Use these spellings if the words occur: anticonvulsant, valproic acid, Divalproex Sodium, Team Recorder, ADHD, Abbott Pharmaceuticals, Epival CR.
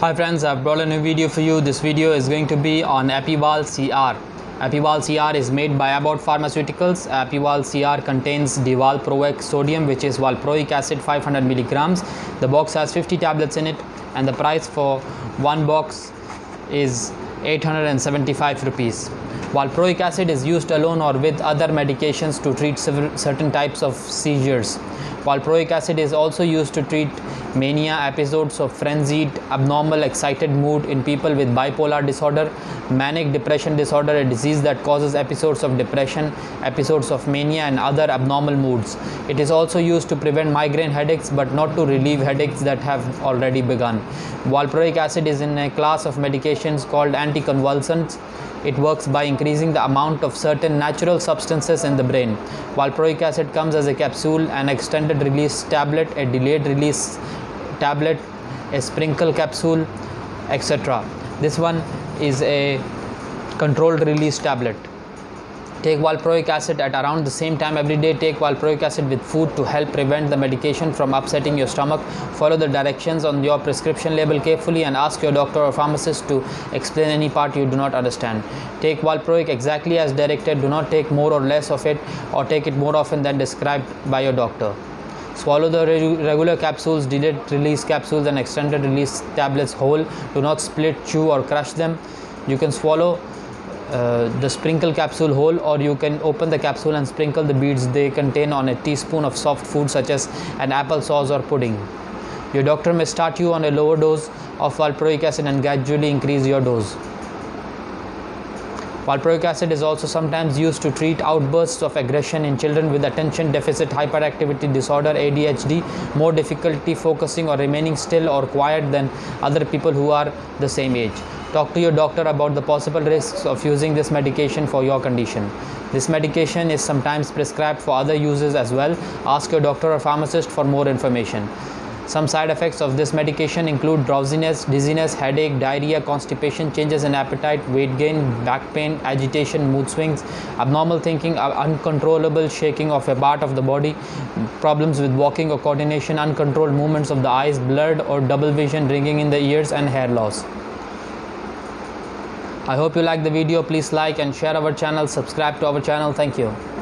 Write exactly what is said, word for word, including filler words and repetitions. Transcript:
Hi friends, I've brought a new video for you. This video is going to be on Epival C R. Epival C R is made by Abbott Pharmaceuticals. Epival C R contains Divalproex Sodium, which is valproic acid five hundred milligrams. The box has fifty tablets in it and the price for one box is eight hundred seventy-five rupees. Valproic acid is used alone or with other medications to treat certain types of seizures. Valproic acid is also used to treat mania, episodes of frenzied, abnormal, excited mood in people with bipolar disorder, manic depression disorder, a disease that causes episodes of depression, episodes of mania and other abnormal moods. It is also used to prevent migraine headaches but not to relieve headaches that have already begun. Valproic acid is in a class of medications called anticonvulsants. It works by increasing the amount of certain natural substances in the brain. Valproic acid comes as a capsule, an extended release tablet, a delayed release tablet, a sprinkle capsule, et cetera. This one is a controlled release tablet. Take valproic acid at around the same time every day. Take valproic acid with food to help prevent the medication from upsetting your stomach. Follow the directions on your prescription label carefully and ask your doctor or pharmacist to explain any part you do not understand. Take valproic exactly as directed. Do not take more or less of it or take it more often than described by your doctor. Swallow the re regular capsules, delayed release capsules and extended release tablets whole. Do not split, chew or crush them. You can swallow Uh, the sprinkle capsule whole, or you can open the capsule and sprinkle the beads they contain on a teaspoon of soft food such as an apple sauce or pudding. Your doctor may start you on a lower dose of valproic acid and gradually increase your dose. Valproic acid is also sometimes used to treat outbursts of aggression in children with attention deficit hyperactivity disorder A D H D, more difficulty focusing or remaining still or quiet than other people who are the same age. Talk to your doctor about the possible risks of using this medication for your condition. This medication is sometimes prescribed for other uses as well. Ask your doctor or pharmacist for more information. Some side effects of this medication include drowsiness, dizziness, headache, diarrhea, constipation, changes in appetite, weight gain, back pain, agitation, mood swings, abnormal thinking, uncontrollable shaking of a part of the body, problems with walking or coordination, uncontrolled movements of the eyes, blurred or double vision, ringing in the ears and hair loss. I hope you like the video. Please like and share our channel, subscribe to our channel. Thank you.